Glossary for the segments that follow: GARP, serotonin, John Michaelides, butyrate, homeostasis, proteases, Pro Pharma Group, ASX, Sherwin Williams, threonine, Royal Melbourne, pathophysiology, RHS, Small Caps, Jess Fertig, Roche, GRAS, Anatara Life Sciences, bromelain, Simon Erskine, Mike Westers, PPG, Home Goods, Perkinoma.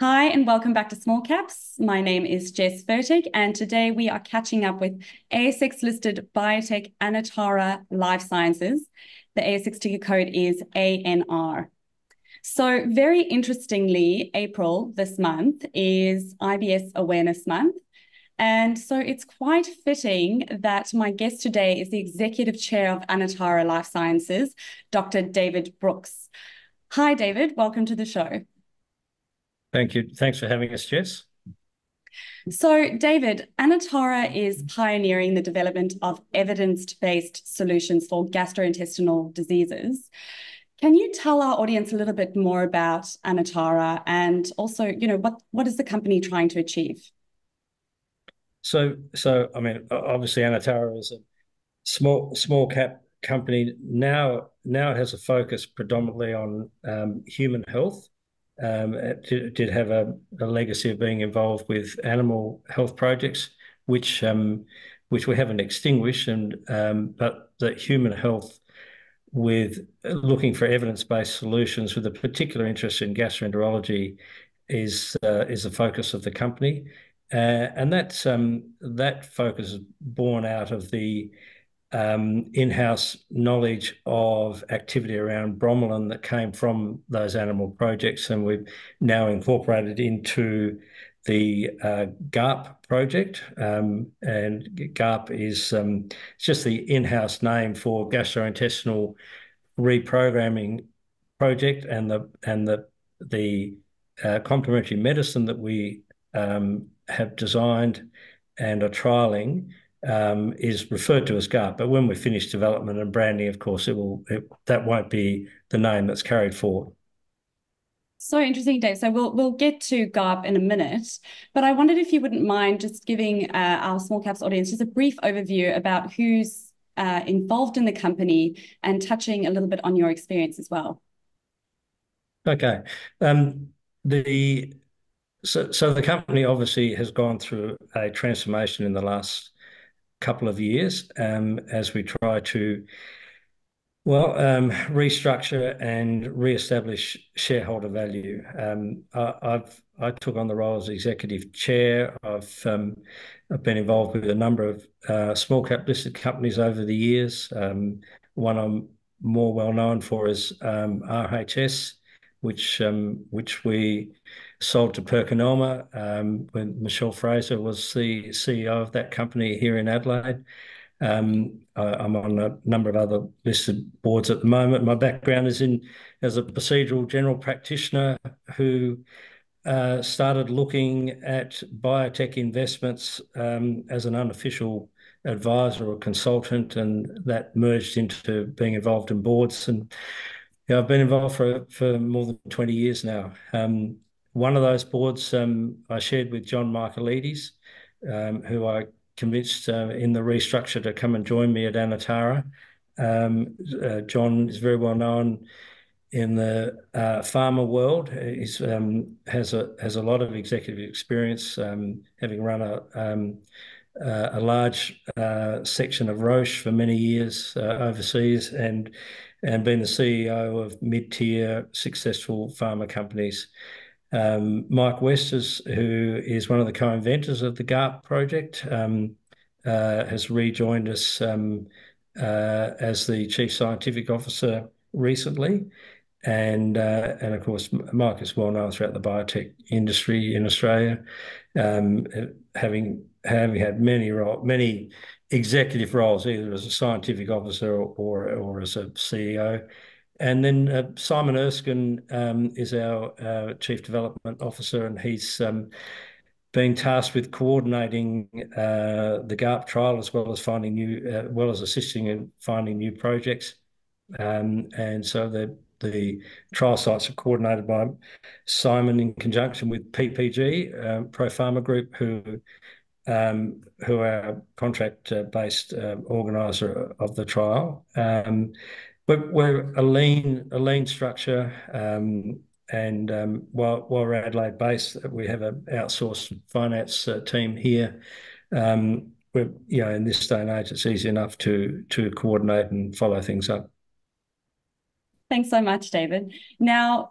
Hi, and welcome back to Small Caps. My name is Jess Fertig, and today we are catching up with ASX-listed biotech Anatara Life Sciences. The ASX ticker code is ANR. So very interestingly, April this month is IBS Awareness Month. And so it's quite fitting that my guest today is the Executive Chair of Anatara Life Sciences, Dr. David Brooks. Hi, David. Welcome to the show. Thank you. Thanks for having us, Jess. So, David, Anatara is pioneering the development of evidence-based solutions for gastrointestinal diseases. Can you tell our audience a little bit more about Anatara and also, you know, what is the company trying to achieve? So I mean, obviously Anatara is a small cap company. Now it has a focus predominantly on human health. It did have a legacy of being involved with animal health projects, which we haven't extinguished, and but the human health with looking for evidence-based solutions with a particular interest in gastroenterology is the focus of the company, and that's that focus is born out of the in-house knowledge of activity around bromelain that came from those animal projects, and we've now incorporated into the GARP project. And GARP is just the in-house name for gastrointestinal reprogramming project, and the complementary medicine that we have designed and are trialling is referred to as GARP, but when we finish development and branding, of course, that won't be the name that's carried forward. So interesting, Dave. So we'll get to GARP in a minute, but I wondered if you wouldn't mind just giving our Small Caps audience just a brief overview about who's involved in the company and touching a little bit on your experience as well. Okay. So the company obviously has gone through a transformation in the last couple of years as we try to, restructure and reestablish shareholder value. I took on the role as executive chair. I've been involved with a number of small cap listed companies over the years. One I'm more well known for is RHS, which we sold to Perkinoma when Michelle Fraser was the CEO of that company here in Adelaide. I'm on a number of other listed boards at the moment. My background is as a procedural general practitioner who started looking at biotech investments as an unofficial advisor or consultant, and that merged into being involved in boards. And you know, I've been involved for more than 20 years now. One of those boards I shared with John Michaelides, who I convinced in the restructure to come and join me at Anatara. John is very well known in the pharma world. He's has a lot of executive experience, having run a large section of Roche for many years overseas, and been the CEO of mid-tier successful pharma companies. Mike Westers, who is one of the co-inventors of the GARP project, has rejoined us as the Chief Scientific Officer recently. And of course, Mike is well known throughout the biotech industry in Australia, having had many executive roles, either as a scientific officer or as a CEO. And then Simon Erskine is our Chief Development Officer, and he's been tasked with coordinating the GARP trial as well as finding assisting in finding new projects. And so the trial sites are coordinated by Simon in conjunction with PPG, Pro Pharma Group, who are contract-based organiser of the trial. We're a lean structure, and while we're Adelaide-based, we have an outsourced finance team here. In this day and age, it's easy enough to coordinate and follow things up. Thanks so much, David. Now,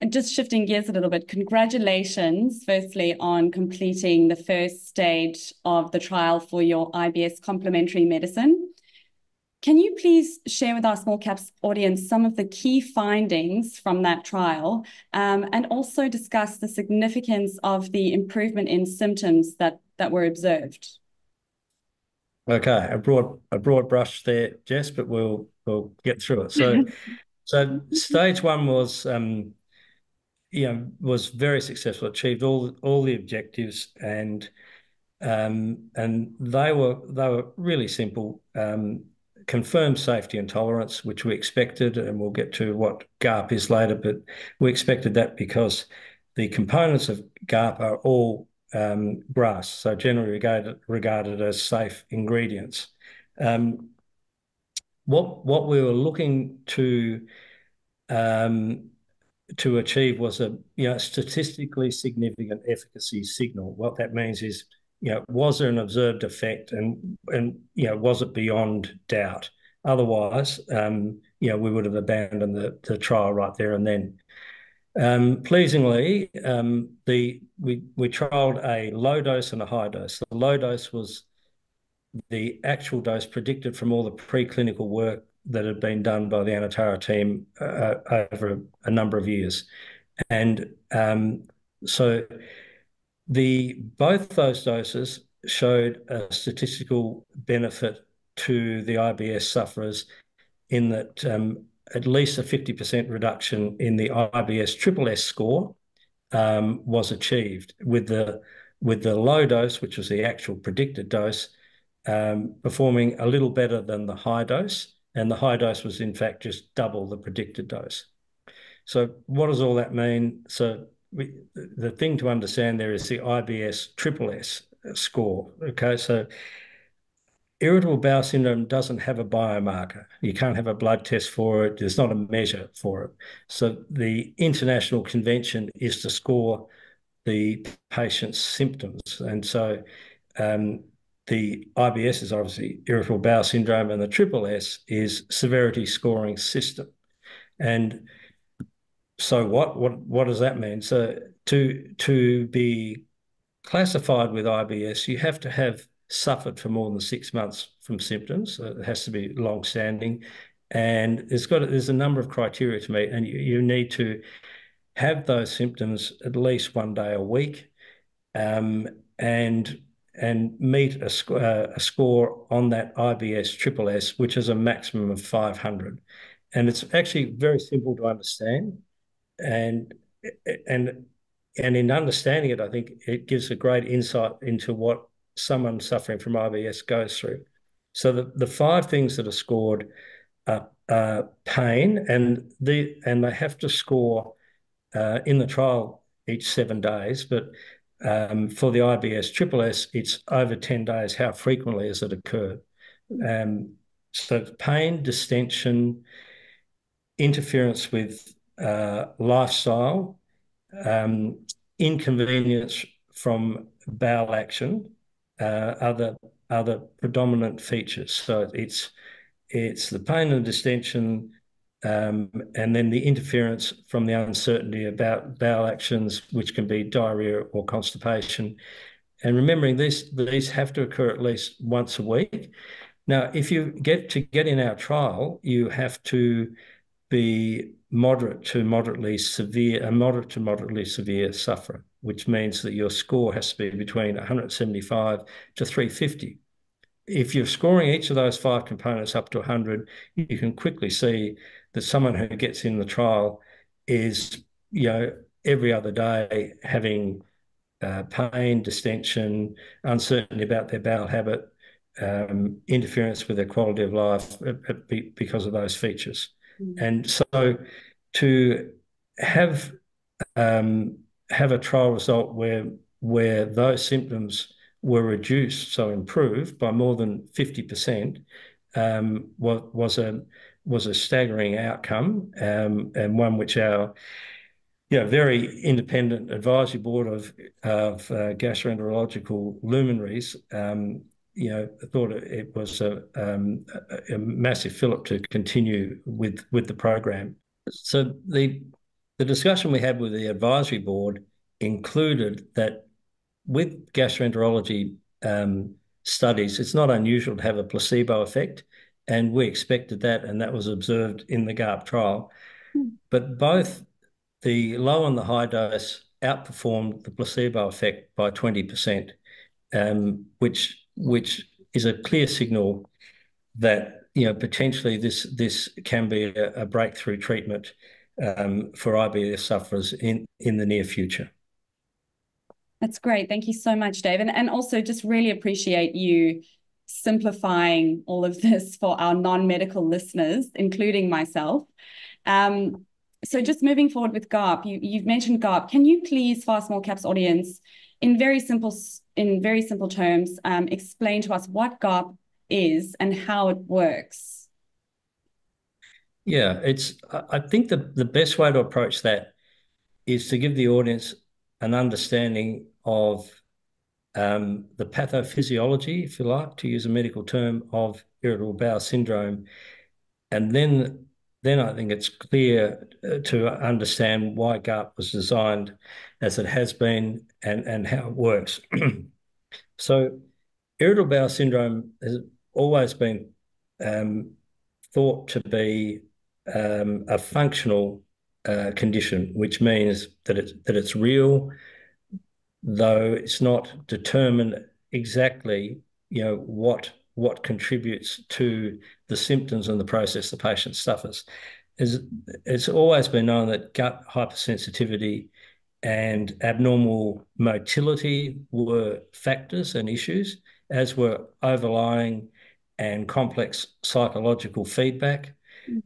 And just shifting gears a little bit, congratulations, firstly, on completing the first stage of the trial for your IBS complementary medicine. Can you please share with our Small Caps audience some of the key findings from that trial and also discuss the significance of the improvement in symptoms that were observed? Okay, a broad brush there, Jess, but we'll get through it. So, so stage one was, was very successful. Achieved all the objectives, and they were really simple. Confirmed safety and tolerance, which we expected, and we'll get to what GARP is later, but we expected that because the components of GARP are all GRAS, so generally regarded as safe ingredients. What we were looking to achieve was a statistically significant efficacy signal. What that means is, was there an observed effect, and was it beyond doubt? Otherwise, we would have abandoned the trial right there and then. Pleasingly, we trialled a low dose and a high dose. The low dose was the actual dose predicted from all the preclinical work that had been done by the Anatara team over a number of years, and so. Both those doses showed a statistical benefit to the IBS sufferers in that at least a 50% reduction in the IBS SSS score was achieved with the low dose, which was the actual predicted dose, performing a little better than the high dose, and the high dose was in fact just double the predicted dose. So what does all that mean? So the thing to understand there is the IBS SSS score. Okay, so irritable bowel syndrome doesn't have a biomarker. You can't have a blood test for it. There's not a measure for it. So the international convention is to score the patient's symptoms. And so the IBS is obviously irritable bowel syndrome, and the SSS is severity scoring system. And so what does that mean? So to be classified with IBS, you have to have suffered for more than 6 months from symptoms. So it has to be long-standing, and there's a number of criteria to meet, and you need to have those symptoms at least 1 day a week, and meet a score on that IBS SSS, which is a maximum of 500, and it's actually very simple to understand. And in understanding it, I think it gives a great insight into what someone suffering from IBS goes through. So the five things that are scored are pain, and they have to score in the trial each 7 days. But for the IBS SSS, it's over 10 days. How frequently has it occurred? So pain, distension, interference with lifestyle, inconvenience from bowel action, other predominant features. So it's the pain and distension, and then the interference from the uncertainty about bowel actions, which can be diarrhea or constipation. And remembering these have to occur at least once a week. Now, if you get in our trial, you have to be a moderate to moderately severe sufferer, which means that your score has to be between 175 to 350. If you're scoring each of those five components up to 100, you can quickly see that someone who gets in the trial is, every other day having pain, distension, uncertainty about their bowel habit, interference with their quality of life because of those features. And so to have a trial result where those symptoms were reduced, so improved by more than 50%, was a staggering outcome, and one which our very independent advisory board of gastroenterological luminaries thought it was a massive fillip to continue with the program. So the The discussion we had with the advisory board included that with gastroenterology studies, it's not unusual to have a placebo effect, and we expected that, and that was observed in the GARP trial. But both the low and the high dose outperformed the placebo effect by 20%, which is a clear signal that, you know, potentially this can be a breakthrough treatment for IBS sufferers in the near future. That's great. Thank you so much, Dave. And also just really appreciate you simplifying all of this for our non-medical listeners, including myself. So just moving forward with GARP, you've mentioned GARP. Can you please, for our Small Caps audience, in very simple terms, explain to us what GARP is and how it works? Yeah, I think the best way to approach that is to give the audience an understanding of the pathophysiology, if you like, to use a medical term, of irritable bowel syndrome. And then I think it's clear to understand why GARP was designed as it has been and how it works. So irritable bowel syndrome has always been thought to be a functional condition, which means that it's real, though it's not determined exactly, you know, what contributes to the symptoms and the process the patient suffers. It's always been known that gut hypersensitivity and abnormal motility were factors and issues, as were overlying and complex psychological feedback.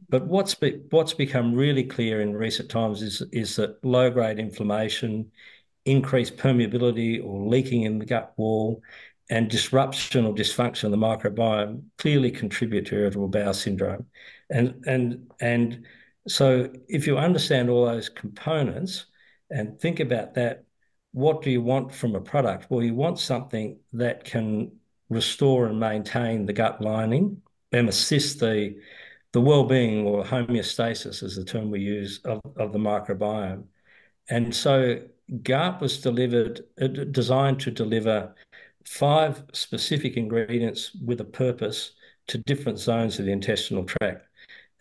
But what's become really clear in recent times is that low-grade inflammation, increased permeability or leaking in the gut wall, and disruption or dysfunction of the microbiome clearly contribute to irritable bowel syndrome. And so if you understand all those components and think about that, what do you want from a product? Well, you want something that can restore and maintain the gut lining and assist the well-being, or homeostasis is the term we use, of the microbiome. And so GARP was designed to deliver 5 specific ingredients with a purpose to different zones of the intestinal tract.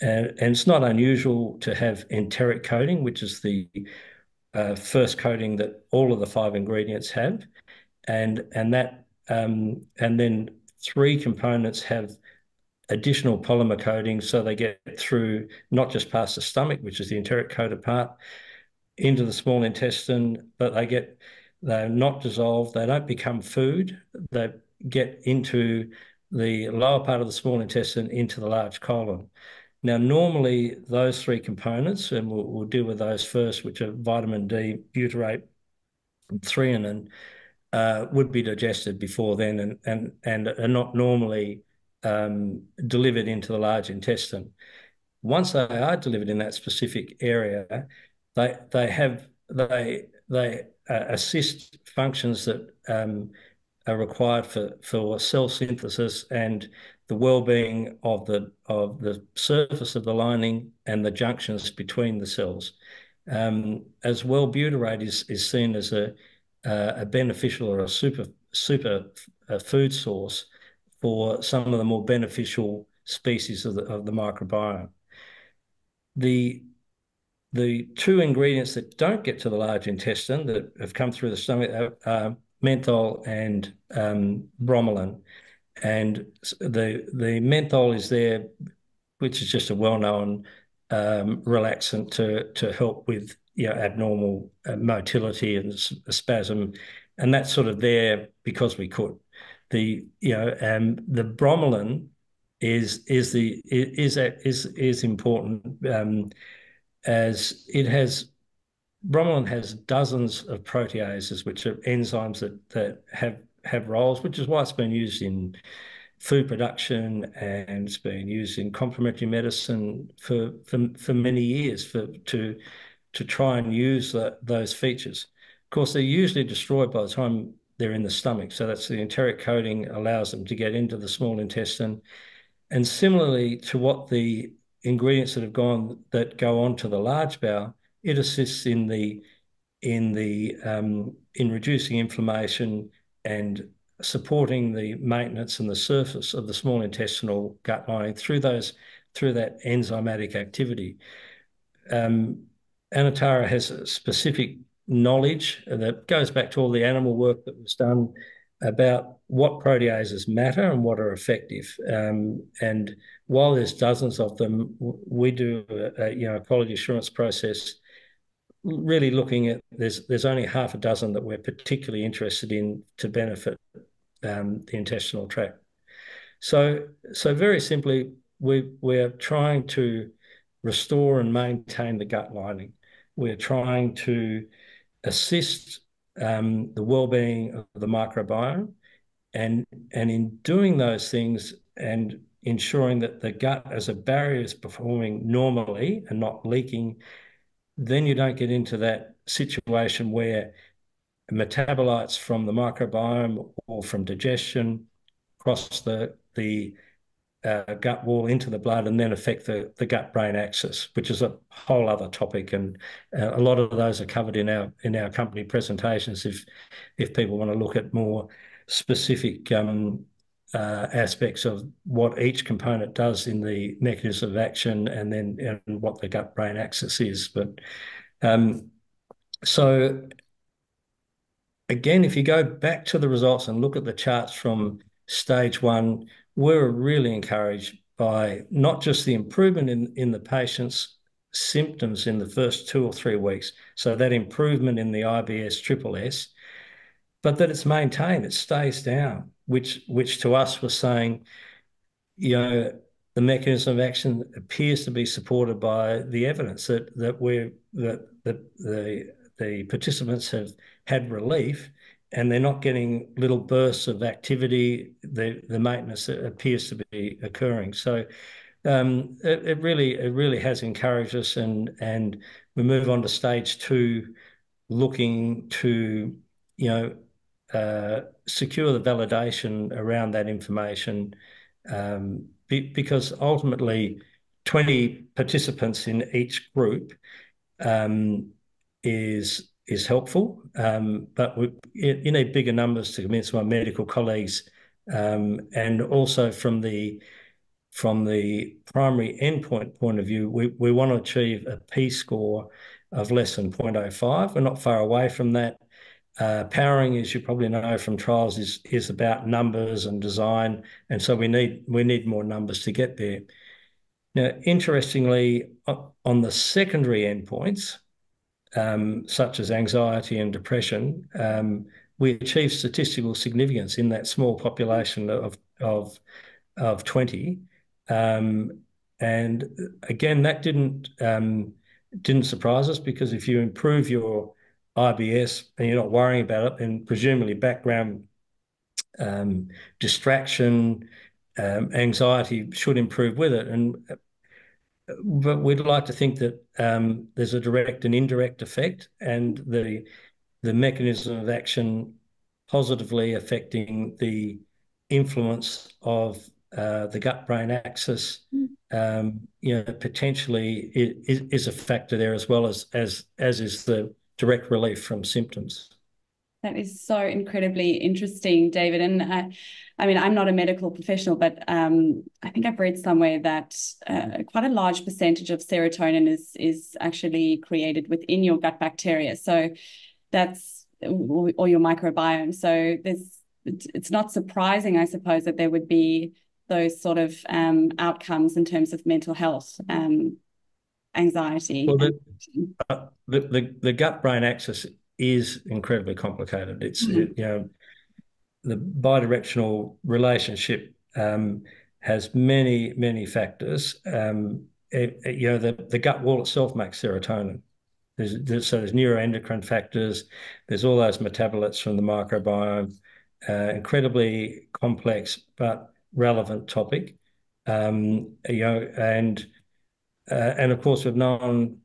And it's not unusual to have enteric coating, which is the first coating that all of the 5 ingredients have. And then 3 components have additional polymer coating, so they get through not just past the stomach, which is the enteric coated part, into the small intestine, but they're not dissolved, they don't become food, they get into the lower part of the small intestine, into the large colon. Now, normally those 3 components, and we'll deal with those first, which are vitamin D, butyrate, and threonine, would be digested before then and are not normally delivered into the large intestine. Once they are delivered in that specific area, they assist functions that are required for cell synthesis and the well-being of the surface of the lining and the junctions between the cells. As well, butyrate is seen as a beneficial or a super food source for some of the more beneficial species of the microbiome. The 2 ingredients that don't get to the large intestine, that have come through the stomach, are menthol and bromelain. And the menthol is there, which is just a well-known relaxant to help with, you know, abnormal motility and spasm, and that's sort of there because we could. The bromelain is important, as it has, bromelain has dozens of proteases, which are enzymes that have roles, which is why it's been used in food production, and it's been used in complementary medicine for many years to try and use those features. Of course, they're usually destroyed by the time they're in the stomach. So that's the enteric coating allows them to get into the small intestine. And similarly to what the ingredients that go on to the large bowel, It assists in reducing inflammation and supporting the maintenance and the surface of the small intestinal gut lining through that enzymatic activity. Anatara has a specific knowledge that goes back to all the animal work that was done about what proteases matter and what are effective. And while there's dozens of them, we do a quality assurance process really looking at, there's only half a dozen that we're particularly interested in to benefit the intestinal tract. So very simply, we're trying to restore and maintain the gut lining. We're trying to assist the well-being of the microbiome, and in doing those things and ensuring that the gut as a barrier is performing normally and not leaking, then you don't get into that situation where metabolites from the microbiome or from digestion cross the gut wall into the blood and then affect the gut-brain axis, which is a whole other topic, and a lot of those are covered in our company presentations if people want to look at more specific aspects of what each component does in the mechanism of action and what the gut-brain axis is. But so again, if you go back to the results and look at the charts from stage one, we're really encouraged by not just the improvement in the patient's symptoms in the first 2 or 3 weeks, so that improvement in the IBS SSS, but that it's maintained, it stays down, which to us was saying, the mechanism of action appears to be supported by the evidence that the participants have had relief, and they're not getting little bursts of activity. The maintenance appears to be occurring. So it really has encouraged us, and we move on to stage two, looking to secure the validation around that information, because ultimately 20 participants in each group is helpful, but you need bigger numbers to convince my medical colleagues, and also from the primary endpoint point of view, we want to achieve a p-score of less than 0.05. We're not far away from that. Powering, as you probably know from trials, is about numbers and design, and so we need more numbers to get there. Now, interestingly, on the secondary endpoints, such as anxiety and depression, we achieved statistical significance in that small population of 20, and again that didn't surprise us, because if you improve your IBS and you're not worrying about it, then presumably background distraction, anxiety should improve with it, But we'd like to think that there's a direct and indirect effect, and the mechanism of action positively affecting the influence of the gut-brain axis, potentially is a factor there, as well as is the direct relief from symptoms. That is so incredibly interesting, David. And I mean, I'm not a medical professional, but I think I've read somewhere that quite a large percentage of serotonin is actually created within your gut bacteria. So that's or your microbiome. So it's not surprising, I suppose, that there would be those sort of outcomes in terms of mental health, anxiety. Well, the gut-brain axis is incredibly complicated. It's the bidirectional relationship has many factors. The gut wall itself makes serotonin. There's neuroendocrine factors. There's all those metabolites from the microbiome. Incredibly complex but relevant topic. And of course we've known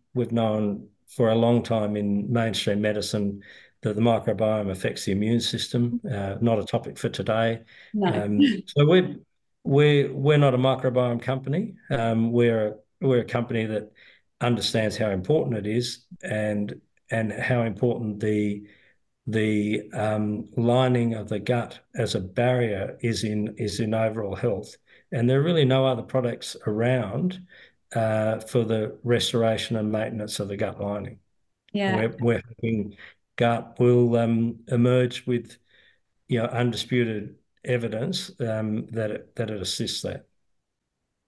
for a long time in mainstream medicine that the microbiome affects the immune system. Not a topic for today. No. So we're not a microbiome company. We're a company that understands how important it is, and how important the lining of the gut as a barrier is in overall health. And there are really no other products around for the restoration and maintenance of the gut lining. Yeah, we're hoping GARP will emerge with, undisputed evidence that it assists that.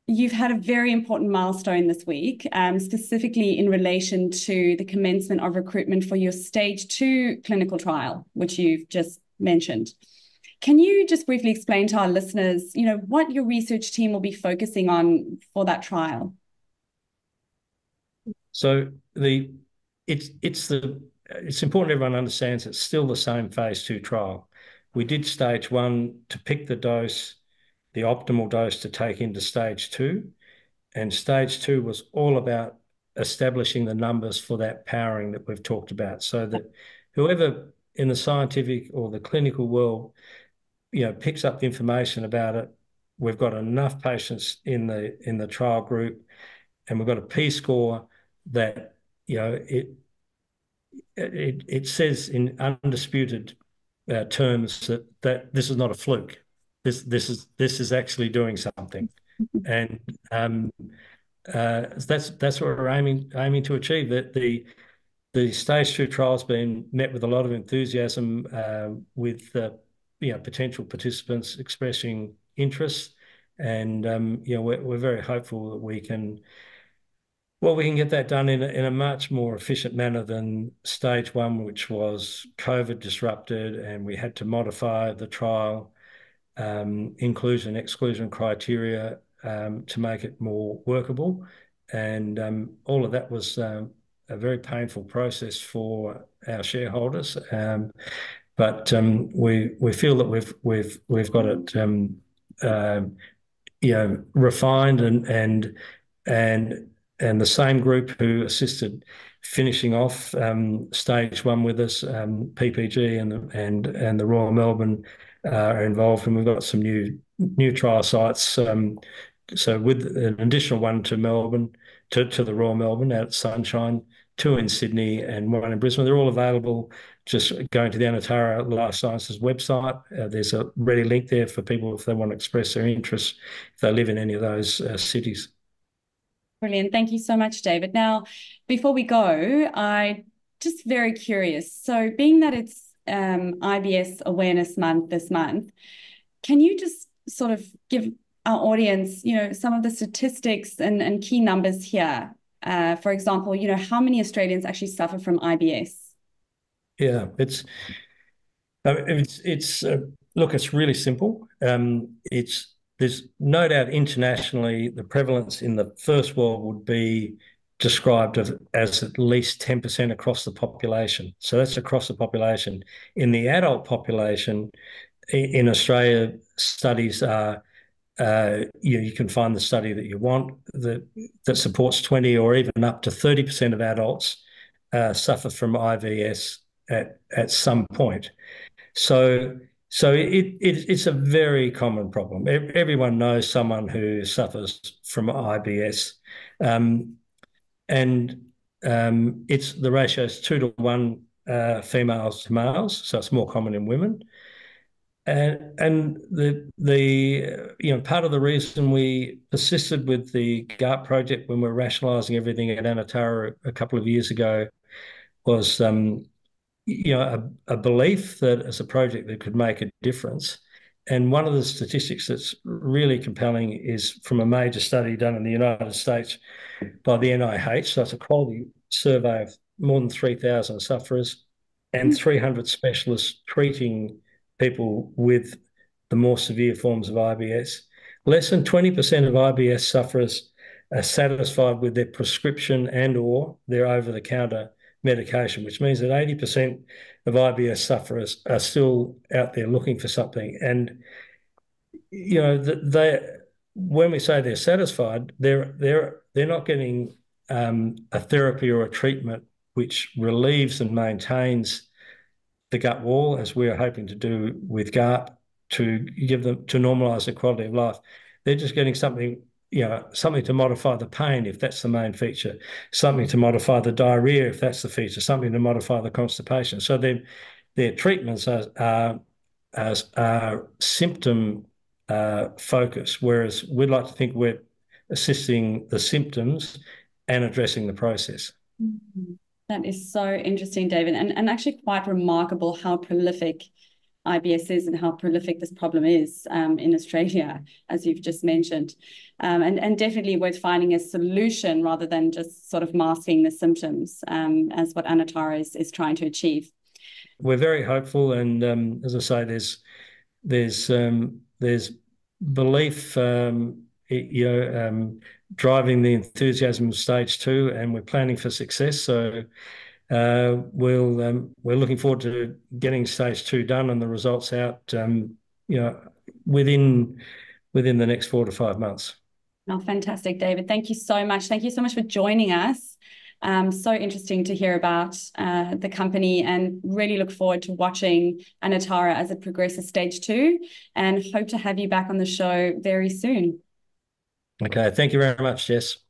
You've had a very important milestone this week, specifically in relation to the commencement of recruitment for your stage 2 clinical trial, which you've just mentioned. Can you just briefly explain to our listeners, what your research team will be focusing on for that trial? So it's important everyone understands it's still the same phase 2 trial. We did stage 1 to pick the dose, the optimal dose to take into stage 2. And stage 2 was all about establishing the numbers for that powering that we've talked about, so that whoever in the scientific or the clinical world, picks up information about it, we've got enough patients in the trial group, and we've got a p-score that, it says in undisputed terms that this is not a fluke. This is actually doing something, and that's what we're aiming to achieve. That the stage 2 trial's been met with a lot of enthusiasm, with potential participants expressing interest, and we're very hopeful that we can get that done in a much more efficient manner than stage 1, which was COVID disrupted, and we had to modify the trial inclusion, exclusion criteria to make it more workable. And all of that was a very painful process for our shareholders. But we feel that we've got it refined, and the same group who assisted finishing off stage 1 with us, PPG and the Royal Melbourne, are involved, and we've got some new trial sites. So with an additional one to Melbourne, to the Royal Melbourne out at Sunshine, 2 in Sydney and 1 in Brisbane. They're all available. Just going to the Anatara Life Sciences website. There's a ready link there for people if they want to express their interest, if they live in any of those cities. Brilliant. Thank you so much, David. Now, before we go, I'm just very curious. So being that it's IBS Awareness Month this month, can you just sort of give our audience, some of the statistics and key numbers here? For example, how many Australians actually suffer from IBS? Yeah, it's really simple. There's no doubt internationally the prevalence in the first world would be described as at least 10% across the population. So that's across the population. In the adult population in Australia, studies are, you can find the study that you want that supports 20 or even up to 30% of adults suffer from IBS at some point. So it's a very common problem. Everyone knows someone who suffers from IBS. And it's the ratio is 2 to 1 females to males, so it's more common in women. And the part of the reason we persisted with the GARP project when we were rationalising everything at Anatara a couple of years ago was a belief that it's a project that could make a difference. And one of the statistics that's really compelling is from a major study done in the United States by the NIH. So it's a quality survey of more than 3,000 sufferers and 300 specialists treating people with the more severe forms of IBS. Less than 20% of IBS sufferers are satisfied with their prescription and or their over-the-counter medication, which means that 80% of IBS sufferers are still out there looking for something. And when we say they're satisfied, they're not getting a therapy or a treatment which relieves and maintains the gut wall, as we are hoping to do with GARP, to give them to normalise their quality of life. They're just getting something you know, something to modify the pain if that's the main feature, something to modify the diarrhea if that's the feature, something to modify the constipation. So their treatments are symptom focused, whereas we'd like to think we're assisting the symptoms and addressing the process. Mm-hmm. That is so interesting, David, and actually quite remarkable how prolific IBS is and how prolific this problem is in Australia, as you've just mentioned. And definitely worth finding a solution rather than just sort of masking the symptoms, as what Anatara is trying to achieve. We're very hopeful, and as I say, there's belief, driving the enthusiasm of stage 2, and we're planning for success. So we're looking forward to getting stage 2 done and the results out, within the next 4 to 5 months. Oh, fantastic, David. Thank you so much. Thank you so much for joining us. So interesting to hear about the company, and really look forward to watching Anatara as it progresses stage 2, and hope to have you back on the show very soon. Okay. Thank you very much, Jess.